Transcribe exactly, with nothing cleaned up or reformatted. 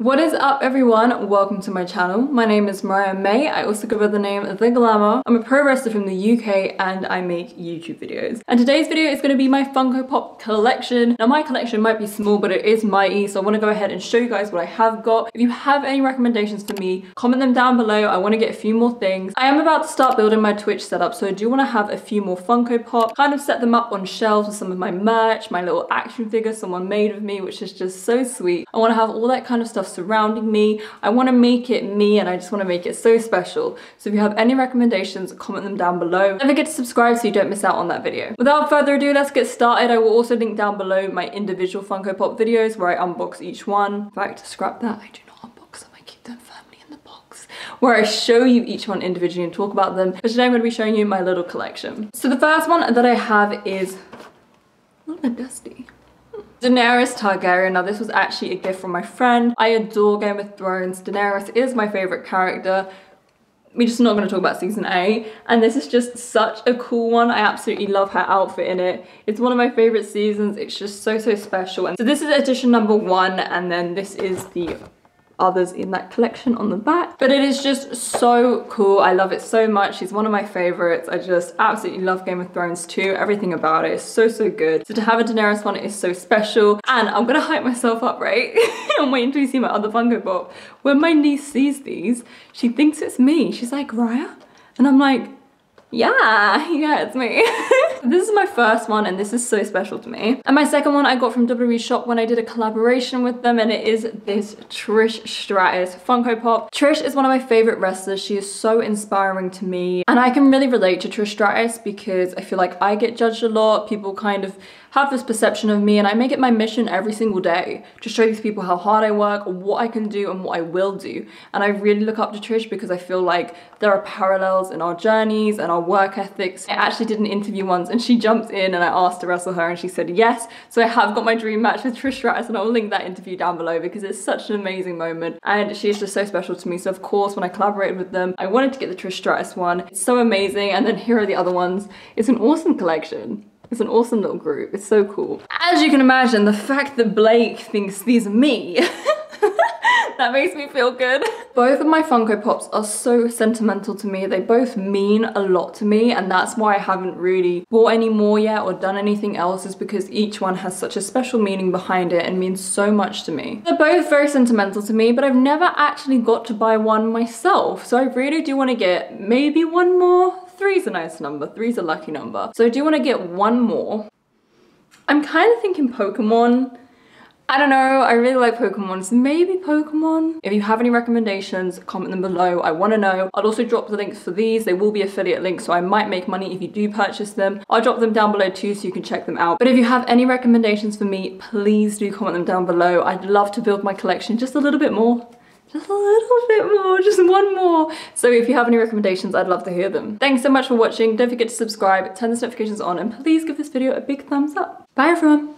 What is up everyone, welcome to my channel. My name is Mariah May, I also go by the name The Glamour. I'm a pro wrestler from the U K and I make YouTube videos. And today's video is going to be my Funko Pop collection. Now my collection might be small but it is mighty, so I want to go ahead and show you guys what I have got. If you have any recommendations for me, comment them down below, I want to get a few more things. I am about to start building my Twitch setup, so I do want to have a few more Funko Pop, kind of set them up on shelves with some of my merch, my little action figure someone made of me which is just so sweet. I want to have all that kind of stuff surrounding me. I want to make it me and I just want to make it so special. So if you have any recommendations, comment them down below. Don't forget to subscribe so you don't miss out on that video. Without further ado, let's get started. I will also link down below my individual Funko Pop videos where I unbox each one. In fact, scrap that, I do not unbox them, I keep them firmly in the box, where I show you each one individually and talk about them. But today I'm going to be showing you my little collection. So the first one that I have is a little bit dusty. Daenerys Targaryen. Now this was actually a gift from my friend. I adore Game of Thrones. Daenerys is my favourite character. We're just not going to talk about season eight. And this is just such a cool one. I absolutely love her outfit in it. It's one of my favourite seasons. It's just so, so special. And so this is edition number one and then this is the others in that collection on the back. But it is just so cool. I love it so much. She's one of my favorites. I just absolutely love Game of Thrones too. Everything about it is so, so good. So to have a Daenerys one is so special. And I'm gonna hype myself up, right? I'm waiting till you see my other Funko Pop. When my niece sees these, she thinks it's me. She's like, Raya? And I'm like, yeah, yeah, it's me. This is my first one and this is so special to me. And my second one I got from W W E shop when I did a collaboration with them and it is this Trish Stratus Funko Pop. Trish is one of my favorite wrestlers. She is so inspiring to me and I can really relate to Trish Stratus because I feel like I get judged a lot. People kind of have this perception of me and I make it my mission every single day to show these people how hard I work, what I can do and what I will do. And I really look up to Trish because I feel like there are parallels in our journeys and our work ethics. I actually did an interview once and she jumped in and I asked to wrestle her and she said yes. So I have got my dream match with Trish Stratus and I'll link that interview down below because it's such an amazing moment and she's just so special to me. So of course when I collaborated with them I wanted to get the Trish Stratus one. It's so amazing and then here are the other ones. It's an awesome collection. It's an awesome little group. It's so cool. As you can imagine, the fact that Blake thinks these are me that makes me feel good. Both of my Funko Pops are so sentimental to me. They both mean a lot to me and that's why I haven't really bought any more yet or done anything else is because each one has such a special meaning behind it and means so much to me. They're both very sentimental to me but I've never actually got to buy one myself. So I really do want to get maybe one more. Three's a nice number, three's a lucky number. So I do want to get one more. I'm kind of thinking Pokemon. I don't know, I really like Pokemon, so maybe Pokemon? If you have any recommendations, comment them below, I want to know. I'll also drop the links for these, they will be affiliate links, so I might make money if you do purchase them. I'll drop them down below too so you can check them out. But if you have any recommendations for me, please do comment them down below. I'd love to build my collection just a little bit more. Just a little bit more, just one more. So if you have any recommendations, I'd love to hear them. Thanks so much for watching. Don't forget to subscribe, turn those notifications on, and please give this video a big thumbs up. Bye everyone.